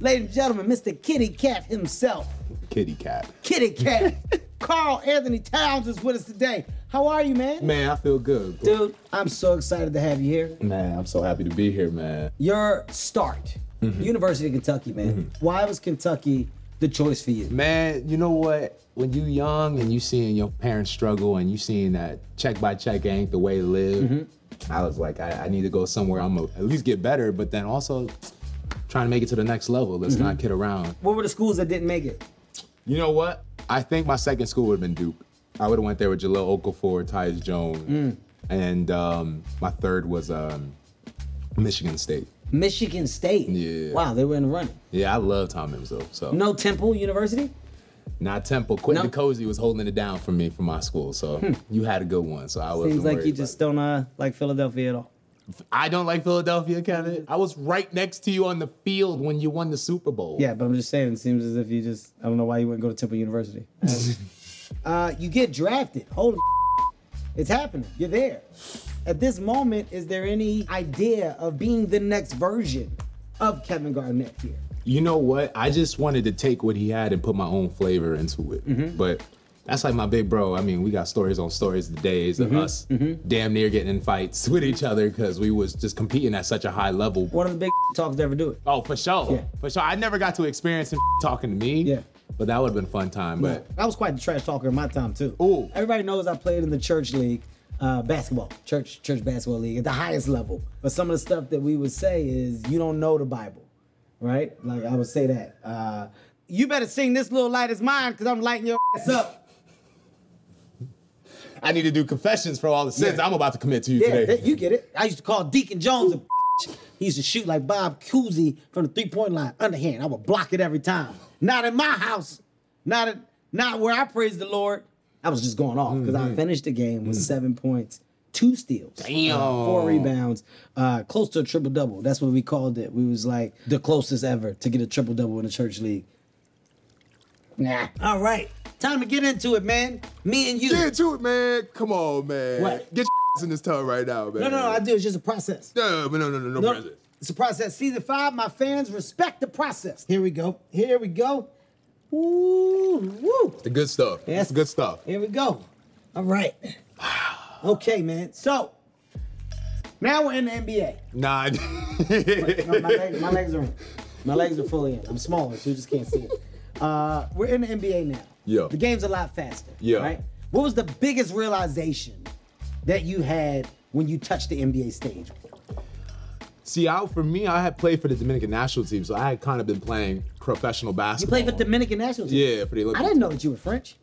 Ladies and gentlemen, Mr. Kitty Cat himself. Kitty Cat. Kitty Cat. Karl-Anthony Towns is with us today. How are you, man? Man, I feel good. Dude, I'm so excited to have you here. Man, I'm so happy to be here, man. Your start, University of Kentucky, man. Why was Kentucky the choice for you? Man, you know what? When you young and you seeing your parents struggle and you seeing that check by check ain't the way to live, I was like, I need to go somewhere I'm gonna at least get better, but then also trying to make it to the next level. Let's not kid around. What were the schools that didn't make it? You know what? I think my second school would have been Duke. I would have went there with Jaleel Okafor, Tyus Jones, and my third was Michigan State. Michigan State? Yeah. Wow, they were in the running. Yeah, I love Tom Izzo, so. No Temple University? Not Temple. Kevin Cozy was holding it down for me for my school, so you had a good one, so I wasn't worried. Seems like you just don't like Philadelphia at all. I don't like Philadelphia, Kevin. I was right next to you on the field when you won the Super Bowl. Yeah, but I'm just saying, it seems as if you just, I don't know why you wouldn't go to Temple University. You get drafted. Holy it's happening. You're there. At this moment, is there any idea of being the next version of Kevin Garnett here? You know what? I just wanted to take what he had and put my own flavor into it. But that's like my big bro. I mean, we got stories on stories the days of us damn near getting in fights with each other because we was just competing at such a high level. One of the big talks to ever do it. Oh, for sure. Yeah. For sure. I never got to experience him talking to me. Yeah. But that would have been a fun time. But I was quite the trash talker in my time too. Ooh. Everybody knows I played in the church league, basketball, church basketball league at the highest level. But some of the stuff that we would say is, you don't know the Bible, right? Like I would say that. You better sing This Little Light Is Mine because I'm lighting your ass up. I need to do confessions for all the sins I'm about to commit to you today. You get it. I used to call Deacon Jones a he used to shoot like Bob Cousy from the three-point line, underhand. I would block it every time. Not in my house. Not where I praise the Lord. I was just going off because I finished the game with 7 points, 2 steals, damn. 4 rebounds, close to a triple-double. That's what we called it. We was like the closest ever to get a triple-double in the church league. Nah. All right. Time to get into it, man. Me and you. Get into it, man. Come on, man. What? Get your in this tub right now, man. No, I do. It's just a process. No process. It's a process. Season 5, my fans respect the process. Here we go. Here we go. Ooh, woo. It's the good stuff. Yes. It's the good stuff. Here we go. All right. Okay, man. So, now we're in the NBA. Nah. No, my legs are fully in. I'm smaller, so you just can't see it. We're in the NBA now. Yeah. The game's a lot faster, right? What was the biggest realization that you had when you touched the NBA stage? See, for me, I had played for the Dominican national team, so I had kind of been playing professional basketball. You played for the Dominican national team? Yeah, for the Olympics. I didn't know that you were French.